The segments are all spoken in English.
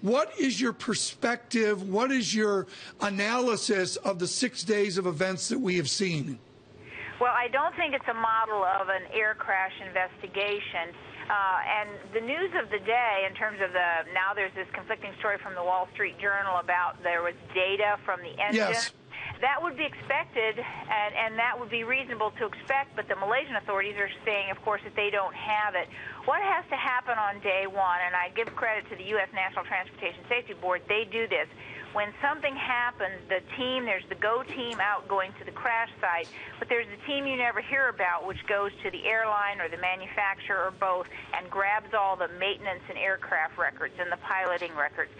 What is your perspective? What is your analysis of the 6 days of events that we have seen? Well, I don't think it's a model of an air crash investigation. And the news of the day in terms of the, now there's this conflicting story from the Wall Street Journal about there was data from the engine. Yes. That would be expected, and that would be reasonable to expect, but the Malaysian authorities are saying, of course, that they don't have it. What has to happen on day one, and I give credit to the U.S. National Transportation Safety Board, they do this. When something happens, the team, there's the go team out going to the crash site, but there's the team you never hear about, which goes to the airline or the manufacturer or both and grabs all the maintenance and aircraft records and the piloting records.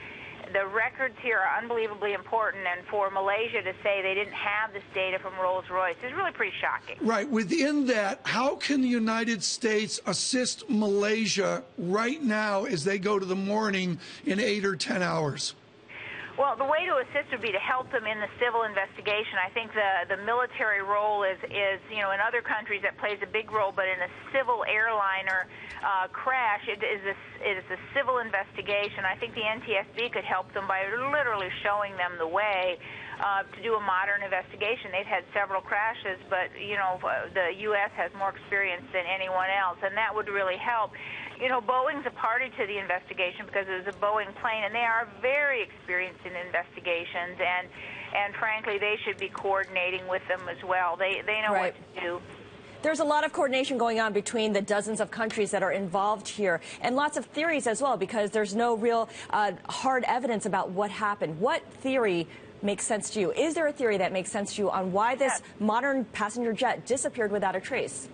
The records here are unbelievably important, and for Malaysia to say they didn't have this data from Rolls Royce is really pretty shocking. Right. Within that, how can the United States assist Malaysia right now as they go to the morning in 8 or 10 hours? Well, the way to assist would be to help them in the civil investigation. I think the military role is, you know, in other countries that plays a big role, but in a civil airliner crash, it is a civil investigation. I think the NTSB could help them by literally showing them the way to do a modern investigation. They've had several crashes, but, you know, the U.S. has more experience than anyone else, and that would really help. You know, Boeing's a party to the investigation because it was a Boeing plane, and they are very experienced in investigations, and frankly, they should be coordinating with them as well. They know right. what to do. There's a lot of coordination going on between the dozens of countries that are involved here, and lots of theories as well, because there's no real hard evidence about what happened. What theory makes sense to you? Is there a theory that makes sense to you on why this modern passenger jet disappeared without a trace?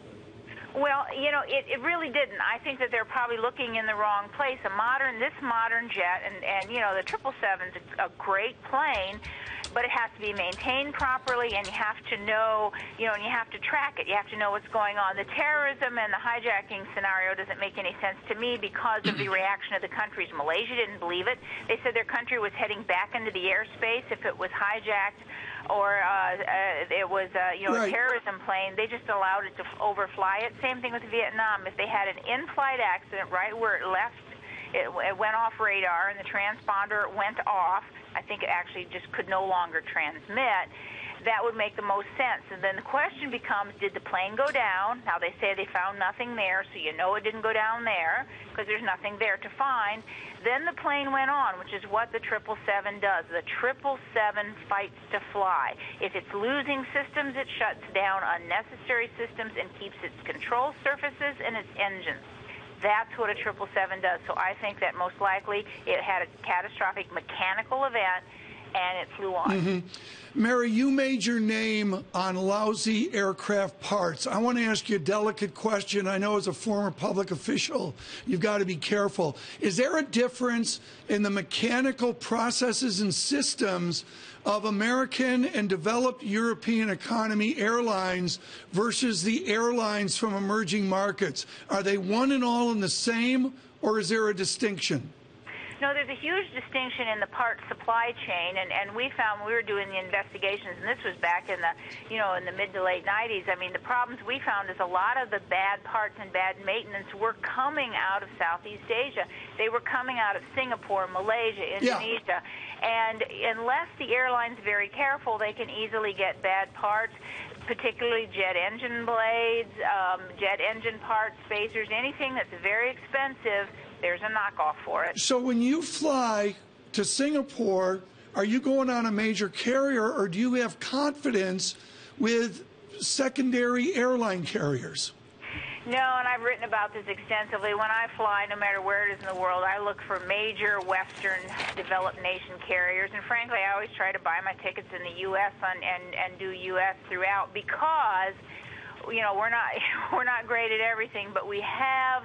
Well, you know, it really didn't. I think that they're probably looking in the wrong place. This modern jet, and you know, the 777's a great plane, but it has to be maintained properly, and you have to know, you know, and you have to track it. You have to know what's going on. The terrorism and the hijacking scenario doesn't make any sense to me because of the reaction of the countries. Malaysia didn't believe it. They said their country was heading back into the airspace if it was hijacked or it was, you know, right. a terrorism plane. They just allowed it to overfly it. Same thing with Vietnam. If they had an in-flight accident right where it left, it went off radar and the transponder went off. I think it actually just could no longer transmit. That would make the most sense. And then the question becomes, did the plane go down? Now, they say they found nothing there, so you know it didn't go down there because there's nothing there to find. Then the plane went on, which is what the 777 does. The 777 fights to fly. If it's losing systems, it shuts down unnecessary systems and keeps its control surfaces and its engines. That's what a 777 does. So I think that most likely it had a catastrophic mechanical event, and it flew on. Mm-hmm. Mary, you made your name on lousy aircraft parts. I want to ask you a delicate question. I know as a former public official, you've got to be careful. Is there a difference in the mechanical processes and systems of American and developed European economy airlines versus the airlines from emerging markets? Are they one and all in the same, or is there a distinction? No, there's a huge distinction in the parts supply chain, and we found when we were doing the investigations, and this was back in the, you know, in the mid to late 90s, I mean, the problems we found is a lot of the bad parts and bad maintenance were coming out of Southeast Asia. They were coming out of Singapore, Malaysia, Indonesia, yeah. and unless the airline's very careful, they can easily get bad parts, particularly jet engine blades, jet engine parts, phasers, anything that's very expensive. There's a knockoff for it. So when you fly to Singapore, are you going on a major carrier, or do you have confidence with secondary airline carriers? No, and I've written about this extensively. When I fly, no matter where it is in the world, I look for major Western developed nation carriers. And frankly, I always try to buy my tickets in the U.S. and do U.S. throughout because, you know, we're not great at everything, but we have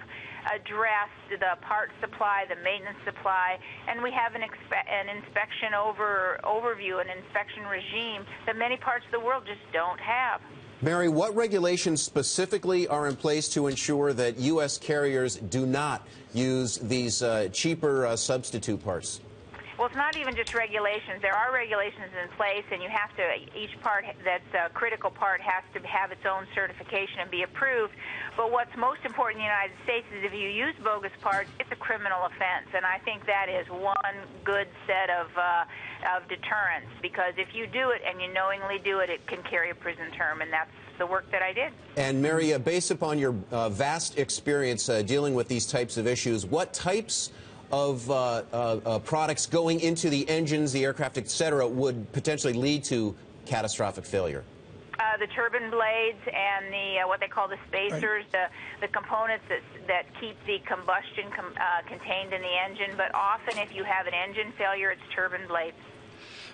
addressed the parts supply, the maintenance supply, and we have an inspection overview, an inspection regime that many parts of the world just don't have. Mary, what regulations specifically are in place to ensure that U.S. carriers do not use these cheaper substitute parts? Well, it's not even just regulations. There are regulations in place, and you have to, each part that's a critical part has to have its own certification and be approved. But what's most important in the United States is if you use bogus parts, it's a criminal offense. And I think that is one good set of deterrence, because if you do it and you knowingly do it, it can carry a prison term, and that's the work that I did. And Mary, based upon your vast experience dealing with these types of issues, what types of products going into the engines, the aircraft, etc., would potentially lead to catastrophic failure? The turbine blades and the what they call the spacers, the components that keep the combustion contained in the engine. But often, if you have an engine failure, it's turbine blades.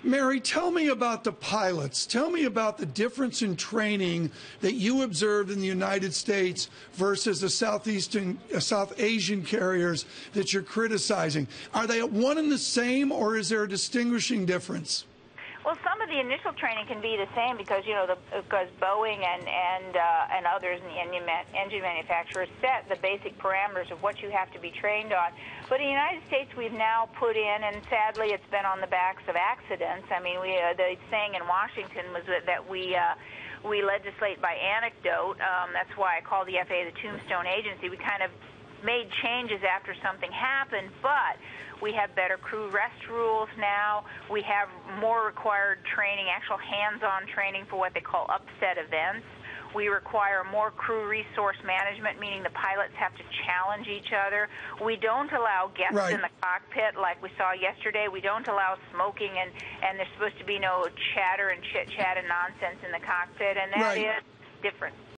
Mary, tell me about the pilots. Tell me about the difference in training that you observed in the United States versus the South Asian carriers that you're criticizing. Are they one and the same, or is there a distinguishing difference? Well, some of the initial training can be the same because, you know, because Boeing and others and the engine manufacturers set the basic parameters of what you have to be trained on. But in the United States, we've now put in, and sadly, it's been on the backs of accidents. I mean, the saying in Washington was that we legislate by anecdote. That's why I call the FAA the tombstone agency. We kind of made changes after something happened, but we have better crew rest rules now. We have more required training, actual hands-on training for what they call upset events. We require more crew resource management, meaning the pilots have to challenge each other. We don't allow guests in the cockpit like we saw yesterday. We don't allow smoking, and there's supposed to be no chatter and chit-chat and nonsense in the cockpit, and that is different.